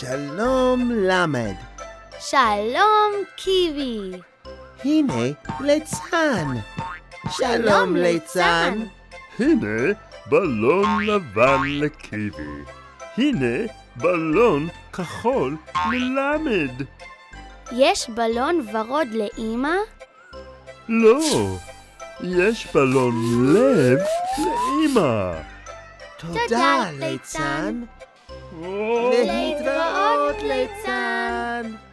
שלום למד. שלום קיבי. הנה ליצן. שלום ליצן. הנה בלון לבן לקיבי. הנה בלון כחול ללמד. יש בלון ורוד לאמא? לא, יש בלון לב לאמא. תודה ליצן. להתראות ליצן.